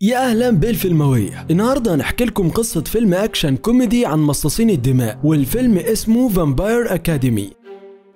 يا اهلا بالفيلمويه. النهارده هنحكي لكم قصه فيلم اكشن كوميدي عن مصاصين الدماء، والفيلم اسمه فامباير اكاديمي.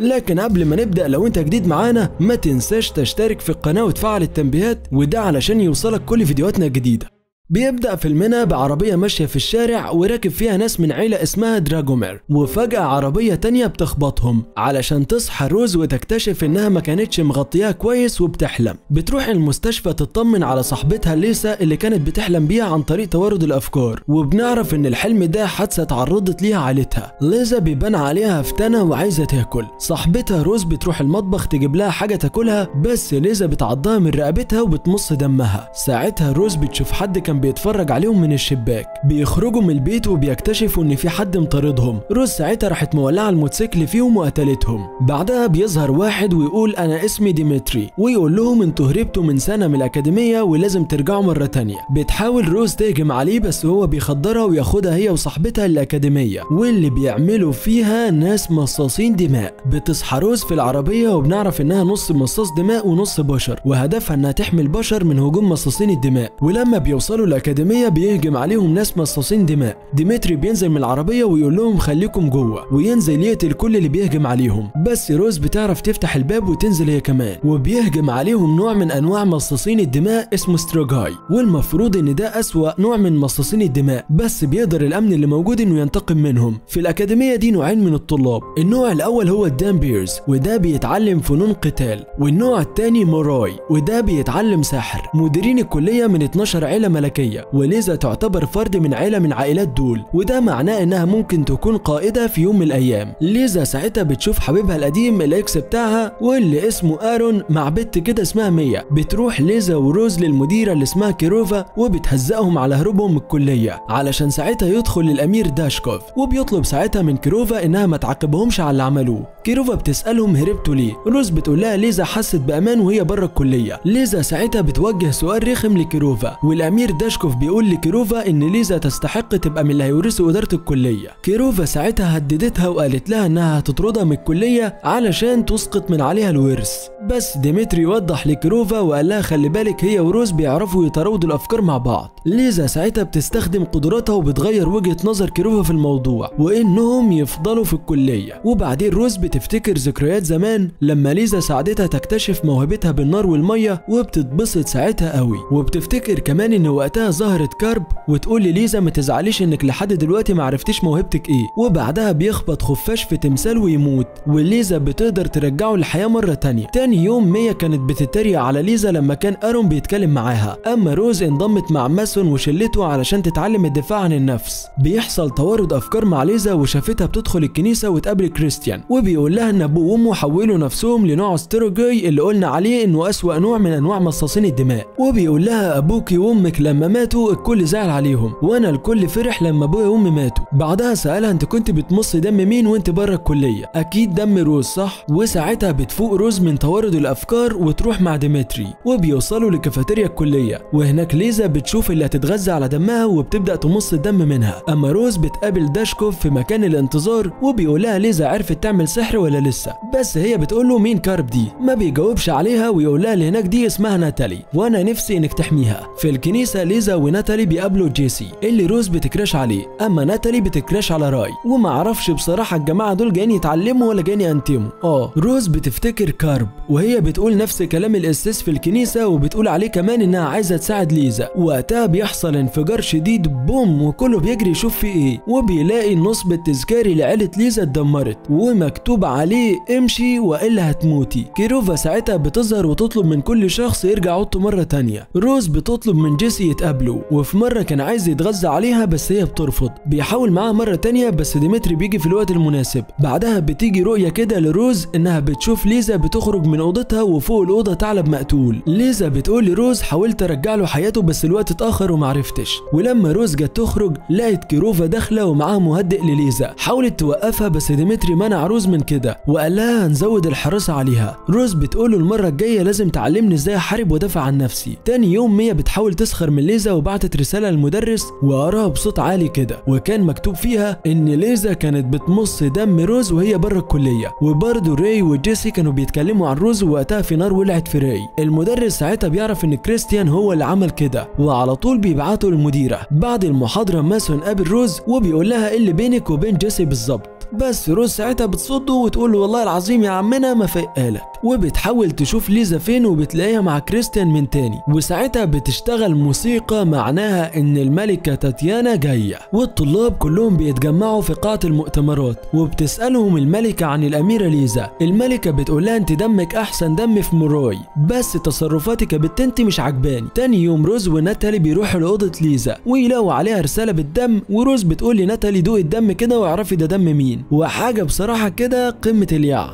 لكن قبل ما نبدا، لو انت جديد معانا ما تنساش تشترك في القناه وتفعل التنبيهات، وده علشان يوصلك كل فيديوهاتنا الجديده. بيبدأ فيلمنا بعربية ماشية في الشارع وراكب فيها ناس من عيلة اسمها دراجومير، وفجأة عربية تانية بتخبطهم. علشان تصحى روز وتكتشف انها ما كانتش مغطياها كويس وبتحلم. بتروح المستشفى تطمن على صاحبتها ليسا اللي كانت بتحلم بيها عن طريق توارد الافكار، وبنعرف ان الحلم ده حادثة اتعرضت ليها عيلتها. ليسا بيبان عليها هفتانة وعايزة تاكل. صاحبتها روز بتروح المطبخ تجيب لها حاجة تاكلها، بس ليسا بتعضها من رقبتها وبتمص دمها. ساعتها روز بتشوف حد كان بيتفرج عليهم من الشباك. بيخرجوا من البيت وبيكتشفوا ان في حد مطاردهم. روز ساعتها راحت مولعه الموتوسيكل فيهم وقتلتهم. بعدها بيظهر واحد ويقول انا اسمي ديمتري، ويقول لهم انتوا هربتوا من سنه من الاكاديميه ولازم ترجعوا مره تانيه. بتحاول روز تهجم عليه بس هو بيخدرها وياخدها هي وصاحبتها الاكاديميه، واللي بيعملوا فيها ناس مصاصين دماء. بتصحى روز في العربيه وبنعرف انها نص مصاص دماء ونص بشر، وهدفها انها تحمي البشر من هجوم مصاصين الدماء. ولما بيوصلوا الأكاديمية بيهجم عليهم ناس مصاصين دماء. ديمتري بينزل من العربية ويقول لهم خليكم جوه، وينزل يقتل كل اللي بيهجم عليهم. بس روز بتعرف تفتح الباب وتنزل هي كمان، وبيهجم عليهم نوع من أنواع مصاصين الدماء اسمه ستروجاي، والمفروض إن ده أسوأ نوع من مصاصين الدماء، بس بيقدر الأمن اللي موجود إنه ينتقم منهم. في الأكاديمية دي نوعين من الطلاب، النوع الأول هو الدامبيرز وده بيتعلم فنون قتال، والنوع الثاني موروي وده بيتعلم سحر. مديرين الكلية من 12 عيلة ملكية، وليزا تعتبر فرد من عيلة من عائلات دول، وده معناه انها ممكن تكون قائدة في يوم من الايام. ليزا ساعتها بتشوف حبيبها القديم الاكس بتاعها واللي اسمه آرون مع بنت كده اسمها ميا. بتروح ليزا وروز للمديرة اللي اسمها كيروفا وبتهزقهم على هروبهم من الكلية، علشان ساعتها يدخل الامير داشكوف، وبيطلب ساعتها من كيروفا انها ما تعاقبهمش على اللي عملوه. كيروفا بتسألهم هربتوا ليه؟ روز بتقول لها ليزا حست بامان وهي بره الكلية. ليزا ساعتها بتوجه سؤال رخم لكيروفا، والامير داشكوف بيقول لكيروفا ان ليزا تستحق تبقى من اللي هيورثوا اداره الكليه. كيروفا ساعتها هددتها وقالت لها انها هتطردها من الكليه علشان تسقط من عليها الورث. بس ديمتري وضح لكيروفا وقال لها خلي بالك هي وروز بيعرفوا يتراودوا الافكار مع بعض. ليزا ساعتها بتستخدم قدراتها وبتغير وجهه نظر كيروفا في الموضوع، وانهم يفضلوا في الكليه. وبعدين روز بتفتكر ذكريات زمان لما ليزا ساعدتها تكتشف موهبتها بالنار والميه، وبتتبسط ساعتها قوي. وبتفتكر كمان ان وقتها ظهرت كارب وتقول لليزا ما تزعليش انك لحد دلوقتي ما عرفتيش موهبتك ايه. وبعدها بيخبط خفاش في تمثال ويموت، وليزا بتقدر ترجعه للحياه مره تانيه. تاني يوم ميا كانت بتتريق على ليزا لما كان آرون بيتكلم معاها، اما روز انضمت مع ماسون وشلته علشان تتعلم الدفاع عن النفس. بيحصل توارد افكار مع ليزا وشافتها بتدخل الكنيسه وتقابل كريستيان، وبيقول لها ان ابوه وامه حولوا نفسهم لنوع ستروجي اللي قلنا عليه انه اسوأ نوع من انواع مصاصين الدماء، وبيقول لها ابوكي وامك لما ماتوا الكل زعل عليهم، وانا الكل فرح لما ابويا وامي ماتوا. بعدها سالها انت كنت بتمص دم مين وانت بره الكليه؟ اكيد دم روز صح؟ وساعتها بتفوق روز من توارد الافكار وتروح مع ديمتري، وبيوصلوا لكافيتيريا الكليه، وهناك ليزا بتشوف اللي هتتغذى على دمها وبتبدا تمص الدم منها. اما روز بتقابل داشكوف في مكان الانتظار، وبيقول لها ليزا عرفت تعمل سحر ولا لسه؟ بس هي بتقول له مين كارب دي؟ ما بيجاوبش عليها ويقول لها اللي هناك دي اسمها ناتالي، وانا نفسي انك تحميها. في الكنيسة ليزا وناتالي بيقابلوا جيسي اللي روز بتكراش عليه، اما ناتالي بتكراش على راي، ومعرفش بصراحة الجماعة دول جايين يتعلموا ولا جايين ينتموا. روز بتفتكر كارب وهي بتقول نفس كلام القسيس في الكنيسة، وبتقول عليه كمان انها عايزة تساعد ليزا. وقتها بيحصل انفجار شديد بوم، وكله بيجري يشوف فيه ايه، وبيلاقي النصب التذكاري لعيلة ليزا اتدمرت ومكتوب عليه امشي والا هتموتي. كيروفا ساعتها بتظهر وتطلب من كل شخص يرجع اوضته مرة تانية. روز بتطلب من جيسي يتقابلوا، وفي مرة كان عايز يتغذى عليها بس هي بترفض. بيحاول معاها مرة تانية بس ديمتري بيجي في الوقت المناسب. بعدها بتيجي رؤية كده لروز انها بتشوف ليزا بتخرج من اوضتها وفوق الاوضة ثعلب مقتول. ليزا بتقول لروز حاولت ارجع له حياته بس الوقت اتأخر ومعرفتش. ولما روز جت تخرج لقت كيروفا داخلة ومعاها مهدئ لليزا، حاولت توقفها بس ديمتري منع روز من كده وقال لها هنزود الحراسة عليها. روز بتقول له المرة الجاية لازم تعلمني ازاي احارب وادافع عن نفسي. تاني يوم ميا بتحاول تسخر من ليزا وبعتت رسالة للمدرس وقراها بصوت عالي كده، وكان مكتوب فيها ان ليزا كانت بتمص دم روز وهي بره الكلية، وبرضه راي وجيسي كانوا بيتكلموا عن روز ووقتها في نار ولعت في راي. المدرس ساعتها بيعرف ان كريستيان هو اللي عمل كده وعلى طول بيبعته للمديرة. بعد المحاضرة ماسون قابل روز وبيقول لها ايه اللي بينك وبين جيسي بالظبط، بس روز ساعتها بتصده وتقول له والله العظيم يا عمنا ما فايقالك، وبتحاول تشوف ليزا فين وبتلاقيها مع كريستيان من تاني، وساعتها بتشتغل موسيقى معناها ان الملكة تاتيانا جاية، والطلاب كلهم بيتجمعوا في قاعة المؤتمرات وبتسألهم الملكة عن الأميرة ليزا. الملكة بتقولها انت دمك احسن دم في موروي، بس تصرفاتك يا بنت انت مش عجباني. تاني يوم روز وناتالي بيروحوا لأوضة ليزا ويلاقوا عليها رسالة بالدم، وروز بتقول لناتالي دوقي الدم كده واعرفي ده دم مين، وحاجه بصراحه كده قمه الياع.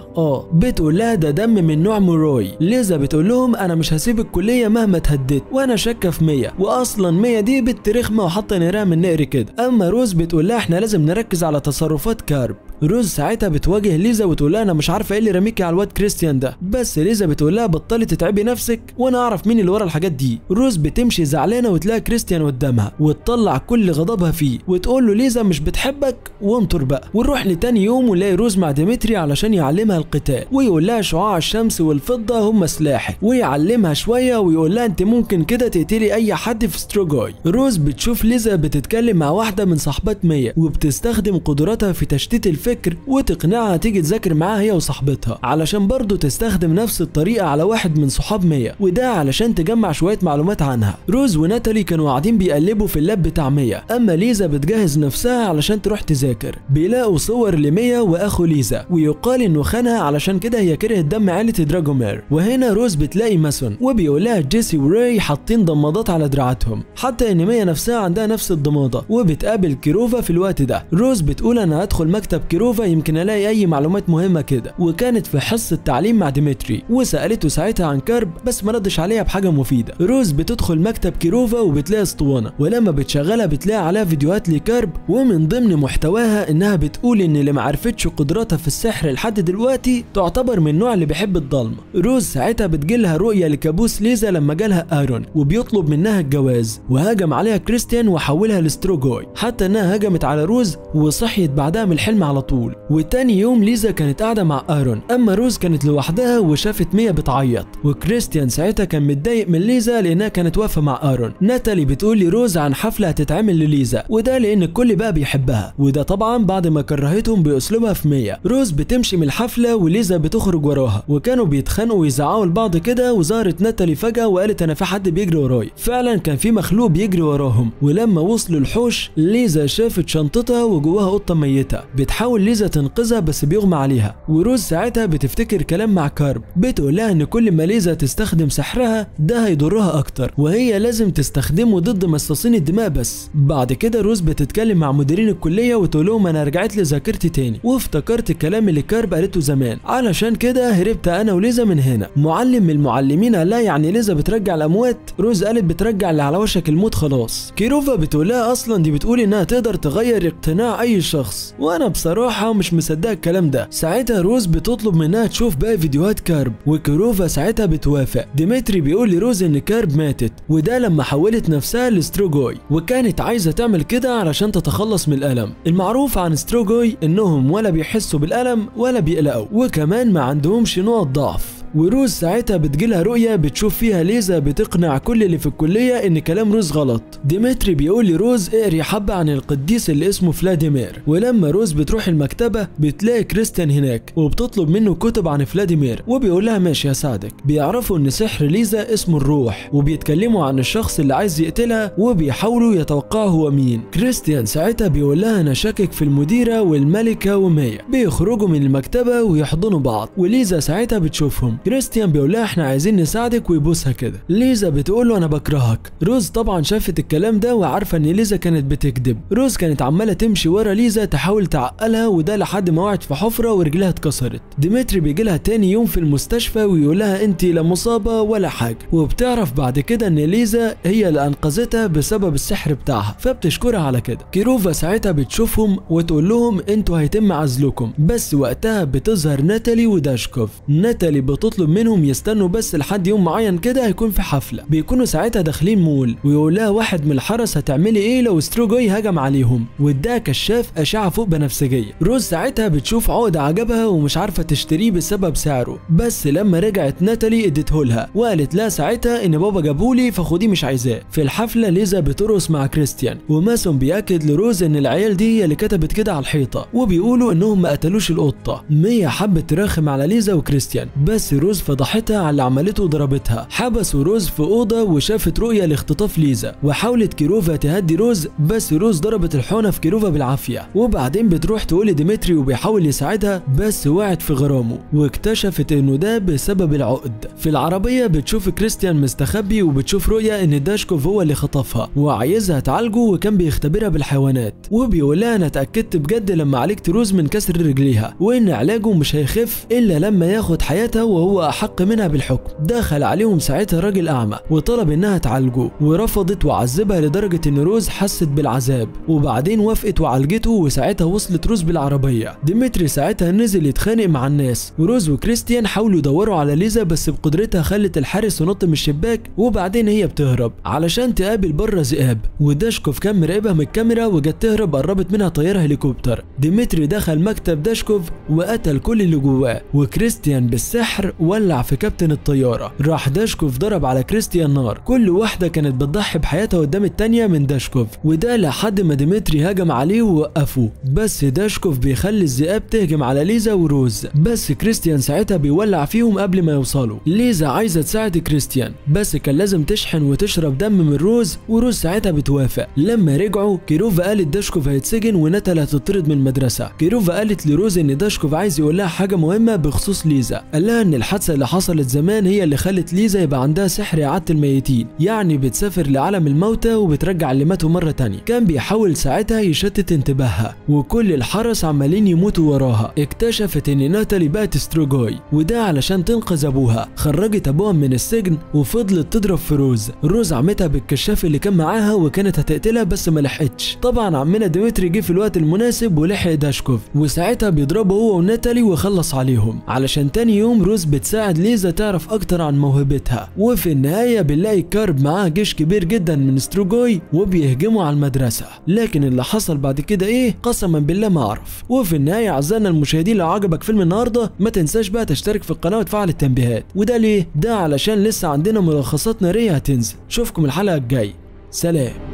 بتقول لها ده دم من نوع موروي. ليزا بتقول لهم انا مش هسيب الكليه مهما اتهددت، وانا شاكه في مية، واصلا مية دي بنت رخمه وحاطه نيرها من نقر كده. اما روز بتقول لها احنا لازم نركز على تصرفات كارب. روز ساعتها بتواجه ليزا وتقول لها انا مش عارفه ايه اللي رميكي على الواد كريستيان ده، بس ليزا بتقول لها بطلي تتعبي نفسك وانا اعرف مين اللي ورا الحاجات دي. روز بتمشي زعلانه وتلاقي كريستيان قدامها وتطلع كل غضبها فيه وتقول له ليزا مش بتحبك وانطر بقى. ونروح لتاني يوم ولاقي روز مع ديمتري علشان يعلمها القتال، ويقول لها شعاع الشمس والفضه هم سلاحك، ويعلمها شويه ويقول لها انت ممكن كده تقتلي اي حد في ستروجوي. روز بتشوف ليزا بتتكلم مع واحده من صاحبات مية وبتستخدم قدراتها في تشتيت الفكر وتقنعها تيجي تذاكر معاها هي وصاحبتها، علشان برضه تستخدم نفس الطريقه على واحد من صحاب مية، وده علشان تجمع شويه معلومات عنها. روز وناتالي كانوا قاعدين بيقلبوا في اللاب بتاع مية، اما ليزا بتجهز نفسها علشان تروح تذاكر. بيلاقوا صور لمية واخو ليزا ويقال انه خانها علشان كده هي كرهت دم عيله دراجومير. وهنا روز بتلاقي ماسون وبيقول لها جيسي وراي حاطين ضمادات على دراعاتهم، حتى ان مية نفسها عندها نفس الضماده، وبتقابل كيروفا في الوقت ده. روز بتقول انا هدخل مكتب كيروفا يمكن الاقي اي معلومات مهمه كده، وكانت في حصه تعليم مع ديمتري وسالته ساعتها عن كارب بس ما ردش عليها بحاجه مفيده. روز بتدخل مكتب كيروفا وبتلاقي اسطوانه، ولما بتشغلها بتلاقي عليها فيديوهات لكارب، ومن ضمن محتواها انها بتقول ان اللي ما عرفتش قدراتها في السحر لحد دلوقتي تعتبر من النوع اللي بيحب الضلمه. روز ساعتها بتجيلها رؤيه لكابوس ليزا لما جالها ايرون وبيطلب منها الجواز، وهاجم عليها كريستيان وحولها لستروجوي، حتى انها هجمت على روز وصحيت بعدها من الحلم على طول. وتاني يوم ليزا كانت قاعده مع ايرون، اما روز كانت لوحدها وشافت مية بتعيط، وكريستيان ساعتها كان متضايق من ليزا لانها كانت واقفه مع ايرون. ناتالي بتقول لروز عن حفله هتتعمل لليزا، وده لان الكل بقى بيحبها، وده طبعا بعد ما كرهتهم باسلوبها في مية. روز بتمشي من الحفله وليزا بتخرج وراها، وكانوا بيتخانقوا ويزعقوا لبعض كده، وظهرت ناتالي فجاه وقالت انا في حد بيجري ورايا. فعلا كان في مخلوق بيجري وراهم، ولما وصلوا الحوش ليزا شافت شنطتها وجواها قطه ميته، بتحاول ليزا تنقذها بس بيغمى عليها. وروز ساعتها بتفتكر كلام مع كارب، بتقول لها ان كل ما ليزا تستخدم سحرها ده هيضرها اكتر، وهي لازم تستخدمه ضد مصاصين الدماء بس. بعد كده روز بتتكلم مع مديرين الكليه وتقول لهم انا رجعت لذاكرتي تاني وافتكرت الكلام اللي كارب قالته زمان، علشان كده هربت انا وليزا من هنا. معلم من المعلمين قال لها يعني ليزا بترجع الاموات؟ روز قالت بترجع اللي على وشك الموت خلاص. كيروفا بتقول لها اصلا دي بتقول انها تقدر تغير اقتناع اي شخص، وانا بصراحه مش مصدقه الكلام ده. ساعتها روز بتطلب منها تشوف باقي فيديوهات كارب، وكيروفا ساعتها بتوافق. ديمتري بيقول لروز ان كارب ماتت، وده لما حولت نفسها لستروجوي، وكانت عايزه تعمل كده علشان تتخلص من الالم. المعروف عن ستروجوي انهم ولا بيحسوا بالالم ولا بيقلقوا، وكمان ما عندهمش نقط ضعف. وروز ساعتها بتجيلها رؤيه بتشوف فيها ليزا بتقنع كل اللي في الكليه ان كلام روز غلط. ديمتري بيقول لروز اقري حبه عن القديس اللي اسمه فلاديمير، ولما روز بتروح المكتبه بتلاقي كريستيان هناك وبتطلب منه كتب عن فلاديمير، وبيقول لها ماشي هساعدك. بيعرفوا ان سحر ليزا اسمه الروح، وبيتكلموا عن الشخص اللي عايز يقتلها وبيحاولوا يتوقعوا هو مين. كريستيان ساعتها بيقول لها انا شاكك في المديره والملكه ومية. بيخرجوا من المكتبه ويحضنوا بعض، وليزا ساعتها بتشوفهم. كريستيان بيقول لها احنا عايزين نساعدك ويبوسها كده. ليزا بتقول له انا بكرهك. روز طبعا شافت الكلام ده وعارفه ان ليزا كانت بتكذب. روز كانت عماله تمشي ورا ليزا تحاول تعقلها، وده لحد ما وقعت في حفره ورجلها اتكسرت. ديمتري بيجيلها تاني يوم في المستشفى ويقول لها انت لا مصابه ولا حاجه، وبتعرف بعد كده ان ليزا هي اللي انقذتها بسبب السحر بتاعها، فبتشكرها على كده. كيروفا ساعتها بتشوفهم وتقول لهم انتوا هيتم عزلكم، بس وقتها بتظهر ناتالي وداشكوف. ناتالي بتطلع بتطلب منهم يستنوا بس لحد يوم معين كده هيكون في حفله، بيكونوا ساعتها داخلين مول، ويقول لها واحد من الحرس هتعملي ايه لو ستروجوي هجم عليهم، واداها كشاف اشعه فوق بنفسجيه. روز ساعتها بتشوف عقد عجبها ومش عارفه تشتريه بسبب سعره، بس لما رجعت ناتالي اديتهولها وقالت لها ساعتها ان بابا جابولي فخديه مش عايزاه. في الحفله ليزا بترقص مع كريستيان، وماسون بياكد لروز ان العيال دي هي اللي كتبت كده على الحيطه، وبيقولوا انهم ما قتلوش القطه. ميا حبت تراخم على ليزا وكريستيان، بس روز فضحتها على اللي عملته وضربتها. حبسوا روز في اوضه وشافت رؤيه لاختطاف ليزا، وحاولت كيروفا تهدي روز بس روز ضربت الحونه في كيروفا بالعافيه، وبعدين بتروح تقول لديمتري وبيحاول يساعدها بس وقعت في غرامه، واكتشفت انه ده بسبب العقد. في العربيه بتشوف كريستيان مستخبي، وبتشوف رؤيه ان داشكوف هو اللي خطفها وعايزها تعالجه، وكان بيختبرها بالحيوانات، وبيقول لها انا اتاكدت بجد لما عالجت روز من كسر رجليها وان علاجه مش هيخف الا لما ياخد حياتها وهو احق منها بالحكم. دخل عليهم ساعتها راجل اعمى وطلب انها تعالجه، ورفضت وعذبها لدرجه ان روز حست بالعذاب، وبعدين وافقت وعالجته، وساعتها وصلت روز بالعربيه. ديمتري ساعتها نزل يتخانق مع الناس، وروز وكريستيان حاولوا يدوروا على ليزا بس بقدرتها خلت الحارس ينط من الشباك، وبعدين هي بتهرب علشان تقابل بره ذئاب، وداشكوف كان مراقبها من الكاميرا وجت تهرب قربت منها طياره هليكوبتر. ديمتري دخل مكتب داشكوف وقتل كل اللي جواه، وكريستيان بالسحر ولع في كابتن الطياره. راح داشكوف ضرب على كريستيان نار، كل واحده كانت بتضحي بحياتها قدام الثانيه من داشكوف، وده لحد ما ديمتري هجم عليه ووقفه، بس داشكوف بيخلي الذئاب تهجم على ليزا وروز، بس كريستيان ساعتها بيولع فيهم قبل ما يوصلوا. ليزا عايزه تساعد كريستيان بس كان لازم تشحن وتشرب دم من روز، وروز ساعتها بتوافق. لما رجعوا كيروفا قالت داشكوف هيتسجن وناتالي هتطرد من المدرسه. كيروفا قالت لروز ان داشكوف عايز يقول لها حاجه مهمه بخصوص ليزا، قال لها ان الحادثه اللي حصلت زمان هي اللي خلت ليزا يبقى عندها سحر اعاده الميتين، يعني بتسافر لعالم الموتى وبترجع اللي ماتوا مره ثانيه. كان بيحاول ساعتها يشتت انتباهها، وكل الحرس عمالين يموتوا وراها. اكتشفت ان ناتالي بقت ستروجوي، وده علشان تنقذ ابوها. خرجت ابوها من السجن وفضلت تضرب في روز، روز عمتها بالكشاف اللي كان معاها وكانت هتقتلها بس ما لحقتش. طبعا عمنا ديمتري جه في الوقت المناسب ولحق داشكوف، وساعتها بيضربه هو وناتالي وخلص عليهم، علشان تاني يوم روز بتساعد ليزا تعرف اكتر عن موهبتها. وفي النهايه بنلاقي كارب معاه جيش كبير جدا من ستروجوي وبيهجموا على المدرسه، لكن اللي حصل بعد كده ايه قسما بالله ما اعرف. وفي النهايه اعزائنا المشاهدين لو عجبك فيلم النهارده ما تنساش بقى تشترك في القناه وتفعل التنبيهات، وده ليه؟ ده علشان لسه عندنا ملخصات ناريه هتنزل. اشوفكم الحلقه الجايه، سلام.